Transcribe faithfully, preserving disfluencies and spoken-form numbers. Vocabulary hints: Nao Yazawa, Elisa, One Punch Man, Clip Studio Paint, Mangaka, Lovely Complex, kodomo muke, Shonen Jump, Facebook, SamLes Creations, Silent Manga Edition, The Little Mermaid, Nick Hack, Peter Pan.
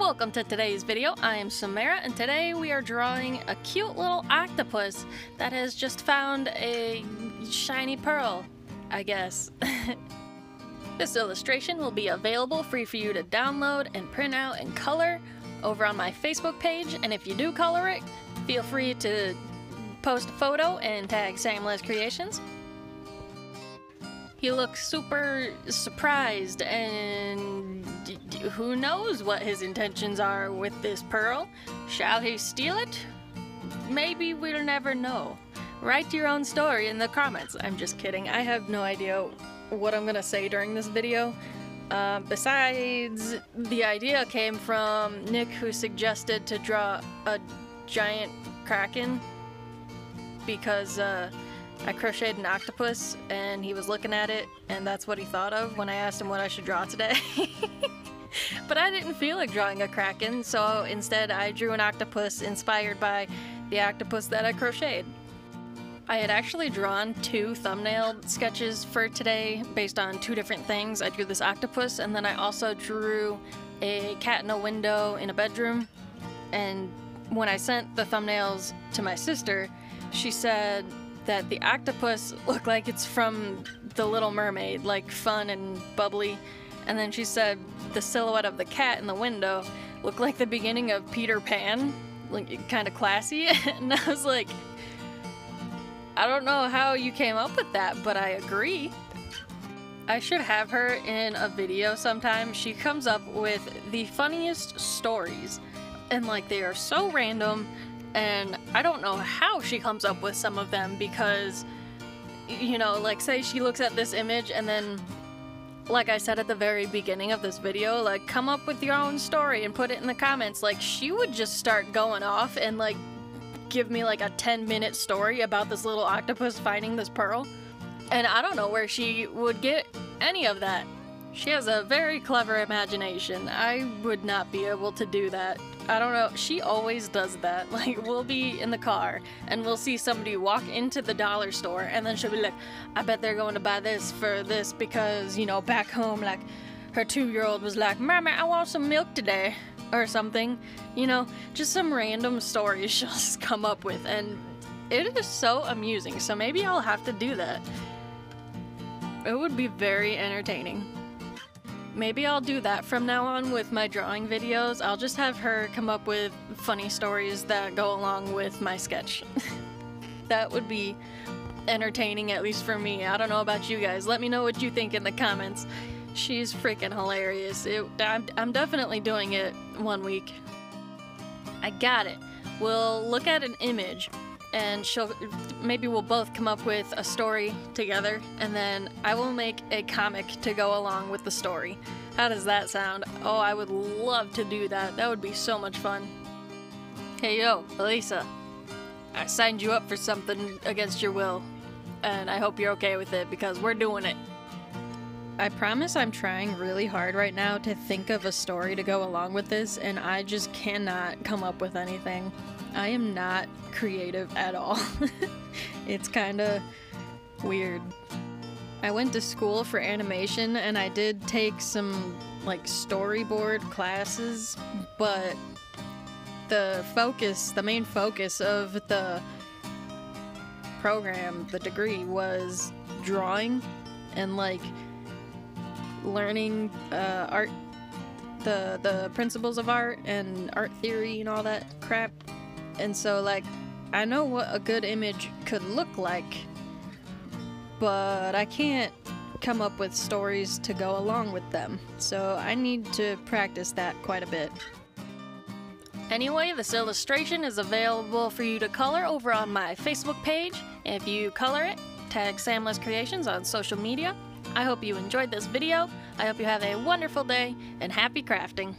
Welcome to today's video. I am Samara, and today we are drawing a cute little octopus that has just found a shiny pearl, I guess. This illustration will be available free for you to download and print out and color over on my Facebook page, and if you do color it, feel free to post a photo and tag SamLes Creations. He looks super surprised, and who knows what his intentions are with this pearl. Shall he steal it? Maybe we'll never know. Write your own story in the comments. I'm just kidding. I have no idea what I'm gonna say during this video. Uh, besides, the idea came from Nick, who suggested to draw a giant kraken because uh, I crocheted an octopus, and he was looking at it, and that's what he thought of when I asked him what I should draw today. But I didn't feel like drawing a kraken, so instead I drew an octopus inspired by the octopus that I crocheted. I had actually drawn two thumbnail sketches for today based on two different things. I drew this octopus, and then I also drew a cat in a window in a bedroom. And when I sent the thumbnails to my sister, she said that the octopus looked like it's from The Little Mermaid, like fun and bubbly. And then she said the silhouette of the cat in the window looked like the beginning of Peter Pan, like kind of classy. And I was like, I don't know how you came up with that, but I agree. I should have her in a video sometime. She comes up with the funniest stories, and like they are so random. And I don't know how she comes up with some of them, because, you know, like say she looks at this image and then, like I said at the very beginning of this video, like come up with your own story and put it in the comments. Like she would just start going off and like give me like a ten minute story about this little octopus finding this pearl. And I don't know where she would get any of that. She has a very clever imagination. I would not be able to do that. I don't know, she always does that. Like, we'll be in the car and we'll see somebody walk into the dollar store, and then she'll be like, I bet they're going to buy this for this because, you know, back home, like, her two-year-old was like, Mama, I want some milk today, or something. You know, just some random stories she'll just come up with, and it is so amusing, so maybe I'll have to do that. It would be very entertaining. Maybe I'll do that from now on with my drawing videos. I'll just have her come up with funny stories that go along with my sketch. That would be entertaining, at least for me. I don't know about you guys. Let me know what you think in the comments. She's freaking hilarious. It, I'm, I'm definitely doing it one week. I got it. We'll look at an image, and she'll, maybe we'll both come up with a story together, and then I will make a comic to go along with the story. How does that sound? Oh, I would love to do that. That would be so much fun. Hey yo, Elisa. I signed you up for something against your will, and I hope you're okay with it, because we're doing it. I promise I'm trying really hard right now to think of a story to go along with this, and I just cannot come up with anything. I am not creative at all. It's kinda weird. I went to school for animation, and I did take some like storyboard classes, but the focus, the main focus of the program, the degree, was drawing and like learning uh, art, the, the principles of art and art theory and all that crap. And so, like, I know what a good image could look like, but I can't come up with stories to go along with them. So I need to practice that quite a bit. Anyway, this illustration is available for you to color over on my Facebook page. If you color it, tag SamLes Creations on social media. I hope you enjoyed this video. I hope you have a wonderful day, and happy crafting.